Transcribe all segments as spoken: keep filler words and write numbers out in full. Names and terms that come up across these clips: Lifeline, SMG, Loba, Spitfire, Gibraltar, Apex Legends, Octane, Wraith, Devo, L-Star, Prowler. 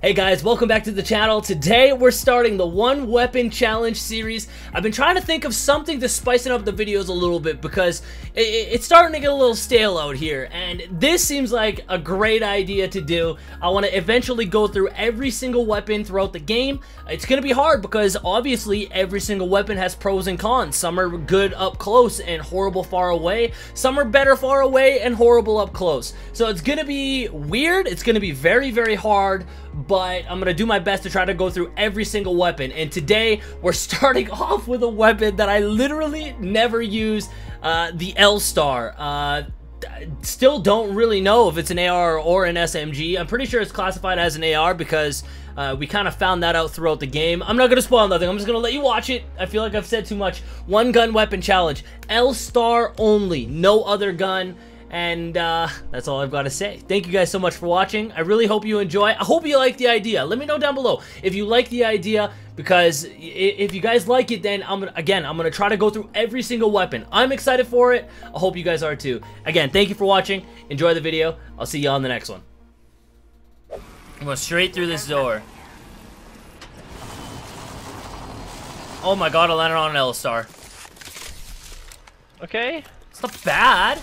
Hey guys, welcome back to the channel. Today we're starting the one weapon challenge series. I've been trying to think of something to spice up the videos a little bit because it, it, it's starting to get a little stale out here, and this seems like a great idea to do. I want to eventually go through every single weapon throughout the game. It's going to be hard because obviously every single weapon has pros and cons. Some are good up close and horrible far away. Some are better far away and horrible up close. So it's going to be weird. It's going to be very, very hard. But I'm gonna do my best to try to go through every single weapon, and today we're starting off with a weapon that I literally never use, uh, the L-Star. Uh, still don't really know if it's an A R or an S M G. I'm pretty sure it's classified as an A R because uh, we kind of found that out throughout the game. I'm not gonna spoil nothing, I'm just gonna let you watch it. I feel like I've said too much. One gun weapon challenge, L-Star only, no other gun. And uh, that's all I've got to say. Thank you guys so much for watching. I really hope you enjoy. I hope you like the idea. Let me know down below if you like the idea, because if you guys like it, then I'm gonna, again, I'm going to try to go through every single weapon. I'm excited for it. I hope you guys are too. Again, thank you for watching. Enjoy the video. I'll see you on the next one. I'm going straight through this door. Oh my god, I landed on an L-Star. Okay. It's not bad.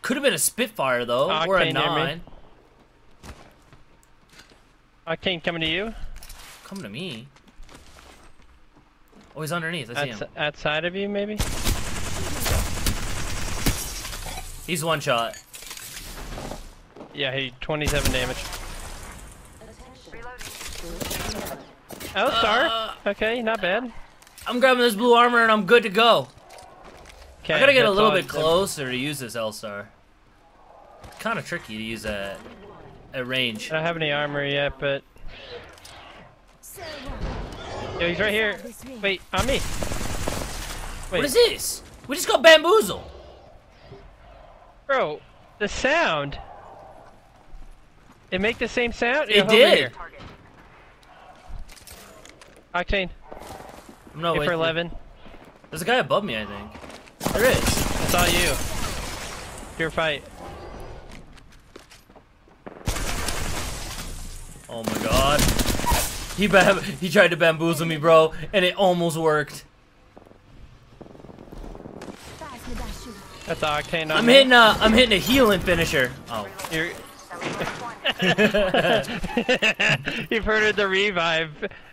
Could have been a Spitfire though, Octane or a nine. Octane coming to you. Coming to me. Oh, he's underneath. I Outs see him. Outside of you, maybe. He's one shot. Yeah, he twenty-seven damage. Oh, star. Uh, okay, not bad. I'm grabbing this blue armor and I'm good to go. Okay, I gotta get a little bit closer them. to use this L-Star. Kind of tricky to use at at range. I don't have any armor yet, but yo, he's right here. Wait, on me. Wait. What is this? We just got bamboozled, bro. The sound. It make the same sound. It yo, did. Octane. I'm not for eleven. There's a guy above me, I think. There is. It's all you. Your fight. Oh my god. He bam he tried to bamboozle me, bro, and it almost worked. That's Octane. I'm hitting a, I'm hitting a healing finisher. Oh. You're You've heard of the revive.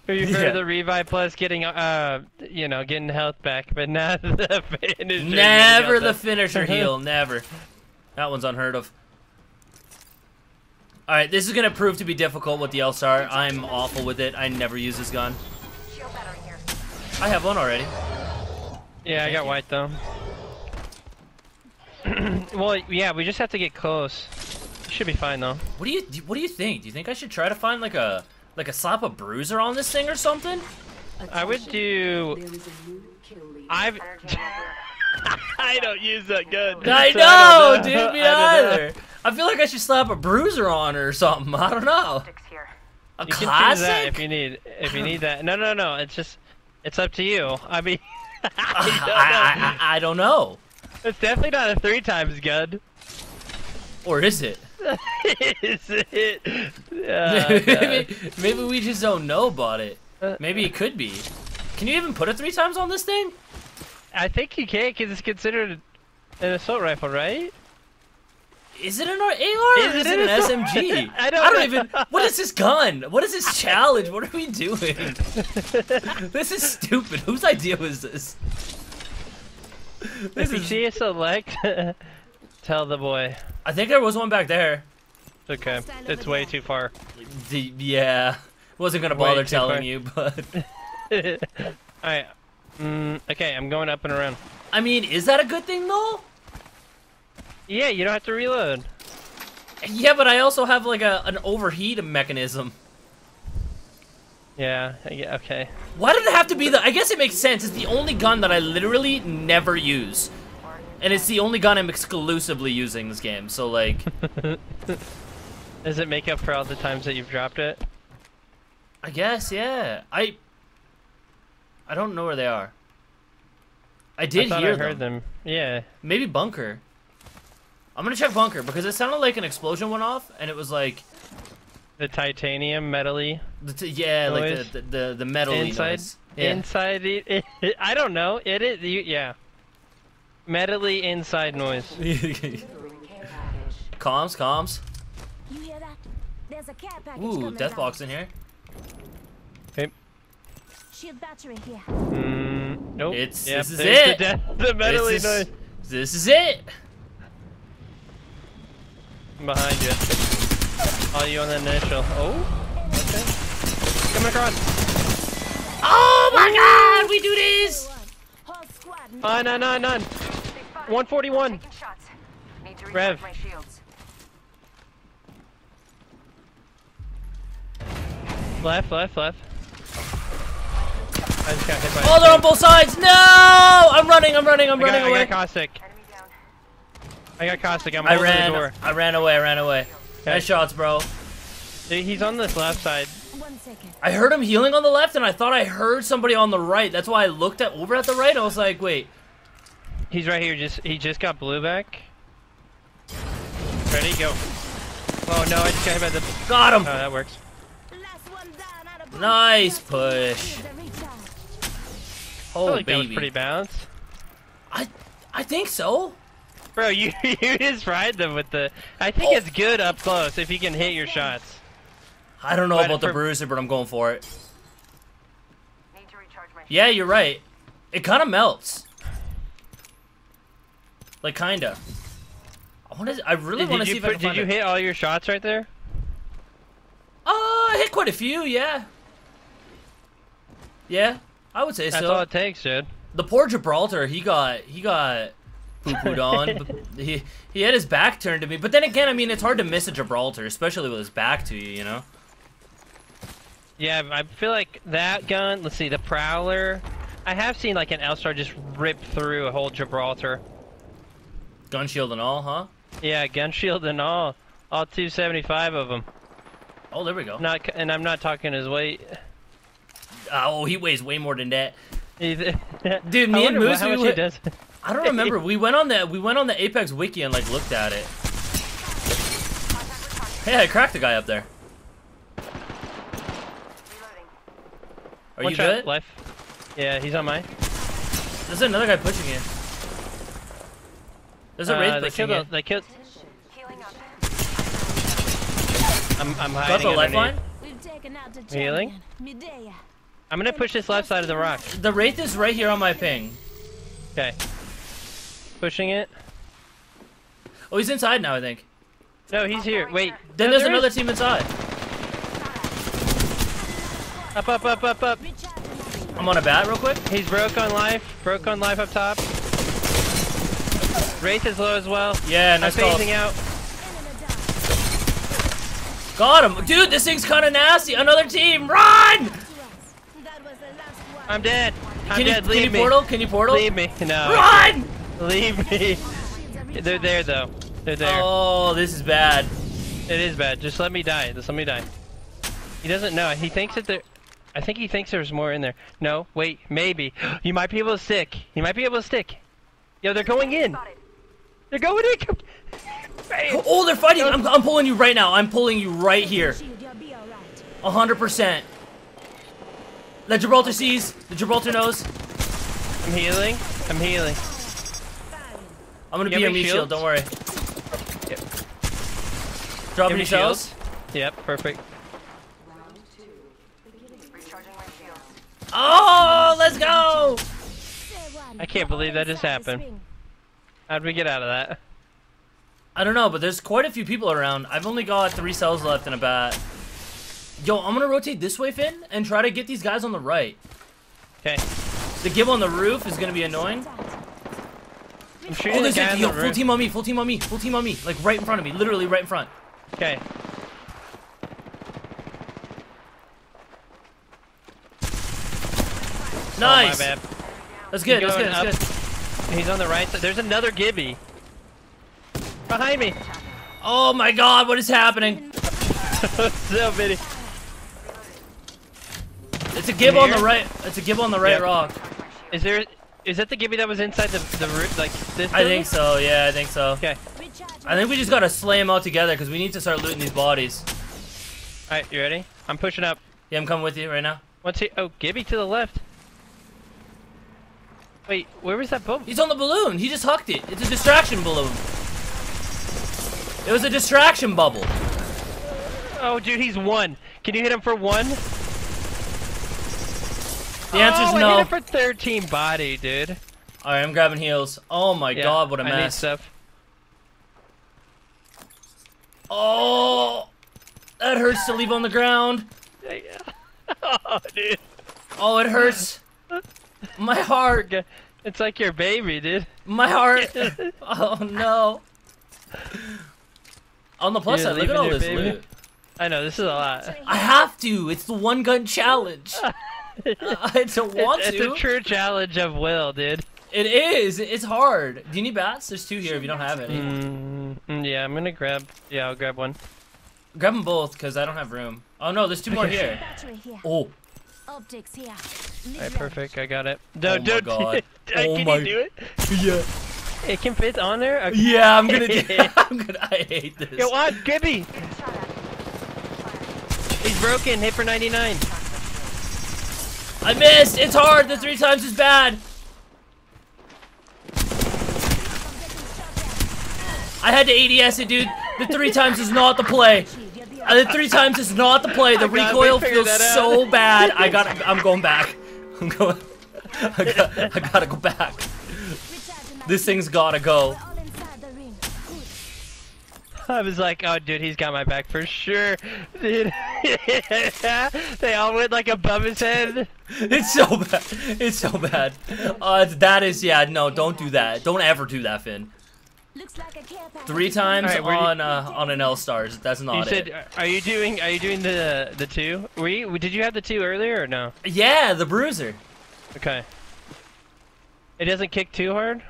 You've heard yeah. of the revive plus getting, uh, you know, getting health back, but not the finisher. Never the finisher heal, never. That one's unheard of. All right, this is gonna prove to be difficult with the L-Star. I'm awful with it. I never use this gun. I have one already. Yeah, I got white though. Well, yeah, we just have to get close. Should be fine though. What do you What do you think? Do you think I should try to find like a like a slap a bruiser on this thing or something? I would do. I've. I don't use that gun. I so know, I know, dude. Me I either. Know. I feel like I should slap a bruiser on her or something. I don't know. A you classic. Can do that if you need if you need that. No, no, no. It's just it's up to you. I mean. I, I, I, I don't know. It's definitely not a three times gun. Or is it? Is it? Uh, maybe, maybe we just don't know about it. Maybe it could be. Can you even put it three times on this thing? I think you can, because it's considered an assault rifle, right? Is it an A R or is, is it an, an S M G? I don't, I don't even... What is this gun? What is this challenge? What are we doing? This is stupid. Whose idea was this? This is... If select, tell the boy. I think there was one back there. Okay, it's way too far. The, yeah, wasn't gonna bother telling far. you, but. All right. Mm, okay, I'm going up and around. I mean, is that a good thing though? Yeah, you don't have to reload. Yeah, but I also have like a an overheat mechanism. Yeah. Yeah. Okay. Why did it have to be the? I guess it makes sense. It's the only gun that I literally never use. And it's the only gun I'm exclusively using this game, so like... Does it make up for all the times that you've dropped it? I guess, yeah. I... I don't know where they are. I did I hear I heard them. them. Yeah. Maybe bunker. I'm gonna check bunker, because it sounded like an explosion went off, and it was like... The titanium metally. The t yeah, noise. like the the the, the metally inside. Noise. Yeah. Inside the, it, it, I don't know. It is you, yeah. Metally inside noise. Comms, comms. You hear that? There's a care package. Ooh, death box in here. Okay. Shield battery here. Mm, nope. It's yep, this is it. The, death, the metally this noise. Is, this is it. I'm behind you. Oh, you on the initial. Oh. Okay. Coming across. Oh my God! We do this. Nine, nine, nine, nine. one forty-one. Rev. Left, left, left. I just got hit by oh, they're on both sides! No! I'm running, I'm running, I'm I running got, away. I got Cossack. I got Cossack, I'm I holding ran, the door. I ran away, I ran away. Okay. Nice shots, bro. Dude, he's on this left side. One second. I heard him healing on the left, and I thought I heard somebody on the right. That's why I looked at over at the right, I was like, wait. He's right here, just he just got blue back. Ready, go. Oh no, I just got hit by the... Got him! Oh, that works. Nice push. Oh, I think that was pretty balanced. I, I think so. Bro, you you just fried them with the. I think oh. it's good up close if you can hit your shots. I don't know but about the bruiser, but I'm going for it. Need to recharge my yeah, you're right. It kind of melts. Like kinda. I want to. I really want to see if I can find it. Did you hit all your shots right there? Uh, I hit quite a few. Yeah. Yeah. I would say so. That's all it takes, dude. The poor Gibraltar, he got he got poo-pooed on. He he had his back turned to me. But then again, I mean, it's hard to miss a Gibraltar, especially with his back to you, you know. Yeah, I feel like that gun. Let's see, the Prowler. I have seen like an L-Star just rip through a whole Gibraltar. Gun shield and all, huh? Yeah, gun shield and all, all two seventy-five of them. Oh, there we go. Not and I'm not talking his weight. Oh, he weighs way more than that. Dude, me and Moose, we went, does. I don't remember. We went on the we went on the Apex wiki and like looked at it. Hey, I cracked the guy up there. Are One you shot, good? Life. Yeah, he's on mine. There's another guy pushing you. There's a uh, Wraith pushing you. They killed. I'm I'm hiding underneath. Lifeline? Healing? I'm gonna push this left side of the rock. The Wraith is right here on my ping. Okay. Pushing it. Oh, he's inside now, I think. No, he's here. Wait. Then no, there's there another is... team inside. Up, up, up, up, up. I'm on a bat real quick. He's broke on life. Broke on life up top. Wraith is low as well. Yeah, nice call. I'm phasing out. Got him. Dude, this thing's kind of nasty. Another team. Run! I'm dead. I'm can you, dead. Can Leave you me. portal? Can you portal? Leave me. No. Run! Leave me. They're there, though. They're there. Oh, this is bad. It is bad. Just let me die. Just let me die. He doesn't know. He thinks that there... I think he thinks there's more in there. No. Wait. Maybe. You might be able to stick. You might be able to stick. Yo, they're going in. They're going in. Oh, they're fighting! I'm, I'm pulling you right now. I'm pulling you right here. A hundred percent. The Gibraltar sees. The Gibraltar knows. I'm healing. I'm healing. I'm gonna you be your meat shield. Don't worry. Yep. Drop any shells. Yep. Perfect. Oh, let's go! I can't believe that just happened. How'd we get out of that? I don't know, but there's quite a few people around. I've only got three cells left and a bat. Yo, I'm gonna rotate this way, Finn, and try to get these guys on the right. Okay. The gib on the roof is gonna be annoying. I'm shooting oh, there's the guy a, on yo, the full roof. team on me, full team on me, full team on me. Like right in front of me, literally right in front. Okay. Nice! Oh, that's good, that's good, that's up. good. He's on the right side. There's another gibby. Behind me! Oh my God! What is happening? So many. It's a gib on the right. It's a gib on the right yep. rock. Is there? Is that the gibby that was inside the the roof? Like this? I think so. Yeah, I think so. Okay. I think we just gotta slay them all together because we need to start looting these bodies. Alright, you ready? I'm pushing up. Yeah, I'm coming with you right now. What's he? Oh, Gibby to the left. Wait, where was that boat? He's on the balloon. He just hucked it. It's a distraction balloon. It was a distraction bubble. Oh, dude, he's one. Can you hit him for one? The answer's oh, no. I hit him for thirteen body, dude. All right, I'm grabbing heals. Oh my yeah, god, what a mess. I need stuff. Oh, that hurts to leave on the ground. Yeah. Oh, dude. Oh, it hurts. My heart. It's like your baby, dude. My heart. Oh no. On the plus side, look at all this baby. Loot. I know, this is a lot. I have to. It's the one gun challenge. I don't want it's, it's to. It's a true challenge of will, dude. It is. It's hard. Do you need bats? There's two here if you don't have any. Mm, yeah, I'm gonna grab. Yeah, I'll grab one. Grab them both because I don't have room. Oh no, there's two more here. Oh. Optics here. Alright, perfect. I got it. No, oh my god. Oh can my... you do it? Yeah. It can fit on there. Okay. Yeah, I'm gonna do it. I'm gonna. I hate this. Yo, on, Gibby. He's broken. Hit for ninety-nine. I missed. It's hard. The three times is bad. I had to A D S it, dude. The three times is not the play. Uh, the three times is not the play. The recoil feels so bad. I got. I'm going back. I'm going. I gotta, I gotta go back. This thing's gotta go. I was like, oh, dude, he's got my back for sure. Dude. They all went like above his head. It's so bad. It's so bad. Uh, that is, yeah, no, don't do that. Don't ever do that, Finn. Three times right, on you, uh, on an L-Star. That's not you said, it. Are you doing? Are you doing the the two? Were you? Did you have the two earlier or no? Yeah, the bruiser. Okay. It doesn't kick too hard.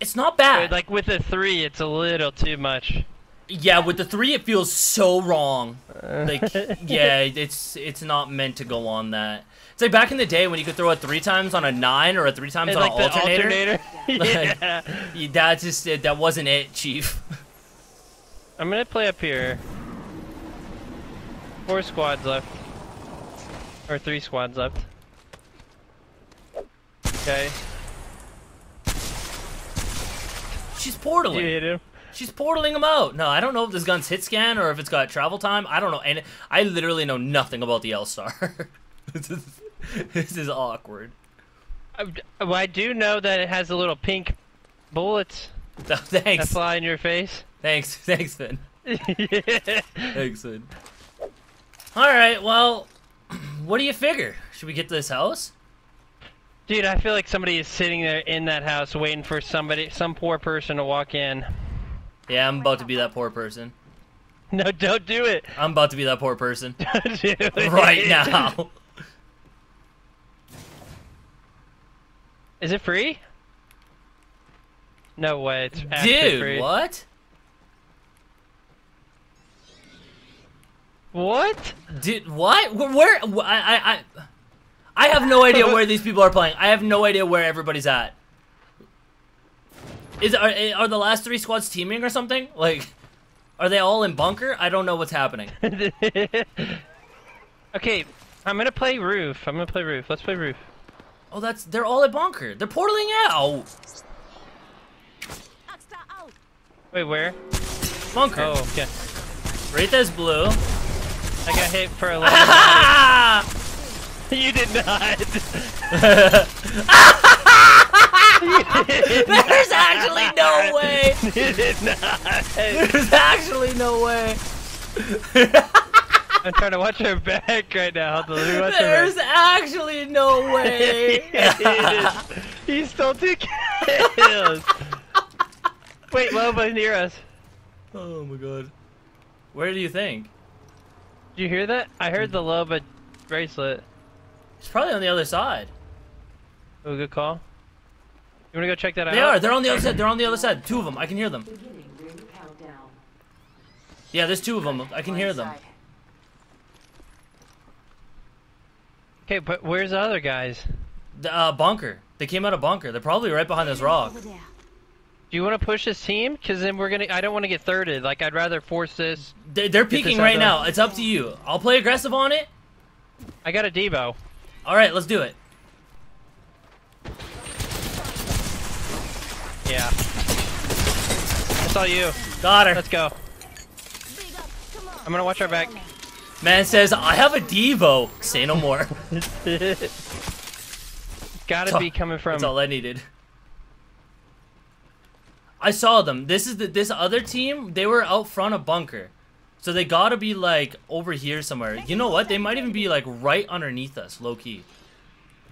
It's not bad. But like with the three, it's a little too much. Yeah, with the three, it feels so wrong. Like, yeah, it's it's not meant to go on that. It's like back in the day when you could throw a three times on a nine or a three times on an alternator. alternator. Yeah. Like, that just it, that wasn't it, Chief. I'm gonna play up here. Four squads left, or three squads left. Okay. She's portaling. You hit him. She's portaling him out. No, I don't know if this gun's hit scan or if it's got travel time. I don't know. And I literally know nothing about the L-Star. this, is, this is awkward. I, well, I do know that it has the little pink bullets oh, thanks. that fly in your face. Thanks. Thanks, Finn. yeah. Thanks, Finn. All right, well, what do you figure? Should we get to this house? Dude, I feel like somebody is sitting there in that house waiting for somebody, some poor person to walk in. Yeah, I'm about to be that poor person. No, don't do it. I'm about to be that poor person. Don't do it. Right now. Is it free? No way. It's actually free. Dude, what? What? Dude, what? Where? where I, I, I have no idea where these people are playing. I have no idea where everybody's at. Is are, are the last three squads teaming or something? Like, are they all in bunker? I don't know what's happening. Okay, I'm gonna play roof. I'm gonna play roof. Let's play roof. Oh, that's they're all at bunker. They're portaling out. Wait, where? Bunker. Oh, okay. Wraith is blue. I got hit for eleven. You did not. There's actually no way! You did not! There's actually no way! I'm trying to watch her back right now. Watch There's actually no way! He stole two kills! Wait, Loba's near us. Oh my god. Where do you think? Did you hear that? I heard the Loba bracelet. It's probably on the other side. Oh, good call. You wanna go check that out? They are. They're on the other side. They're on the other side. Two of them. I can hear them. Yeah, there's two of them. I can hear them. Okay, but where's the other guys? The uh, bunker. They came out of bunker. They're probably right behind this rock. Do you want to push this team? Because then we're going to... I don't want to get thirded. Like, I'd rather force this. They're, they're peeking right now. It's up to you. I'll play aggressive on it. I got a Devo. All right, let's do it. Yeah. I saw you. Got her. Let's go. I'm going to watch our back. Man says, I have a Devo. Say no more. Gotta be coming from... That's all I needed. I saw them. This is the this other team. They were out front of bunker, so they gotta be like over here somewhere. You know what? They might even be like right underneath us, low key.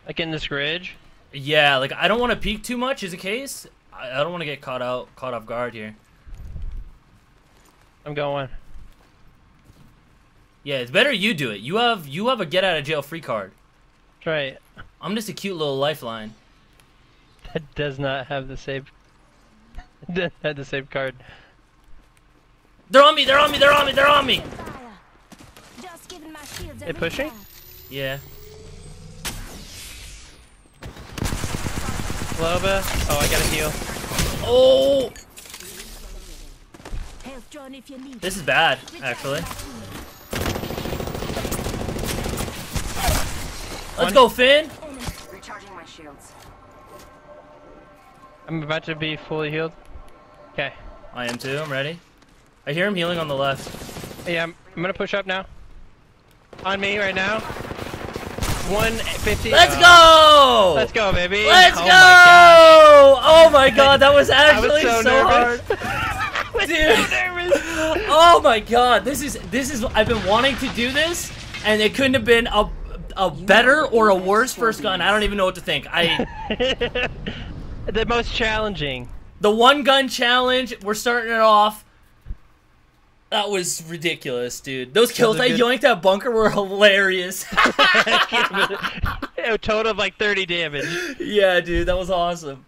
Like in this ridge. Yeah. Like I don't want to peek too much, is the case. I, I don't want to get caught out, caught off guard here. I'm going. Yeah, it's better you do it. You have you have a get out of jail free card. That's right. I'm just a cute little lifeline. That does not have the same. Had the same card. They're on me! They're on me! They're on me! They're on me! They pushing? Yeah. Loba. Oh, I got a heal. Oh! This is bad, actually. Let's go, Finn! Recharging my shields. I'm about to be fully healed. Okay. I am too, I'm ready. I hear him healing on the left. Yeah, I'm, I'm gonna push up now. On me right now. one fifty. Let's oh. go! Let's go, baby! Let's oh go! My oh my god, that was actually was so, so hard. I was Dude. so nervous. Oh my god, this is, this is, I've been wanting to do this, and it couldn't have been a, a better or a worse first gun. I don't even know what to think. I... The most challenging. The one gun challenge. We're starting it off. That was ridiculous, dude. Those kills I yoinked at bunker were hilarious. A total of like thirty damage. Yeah, dude, that was awesome.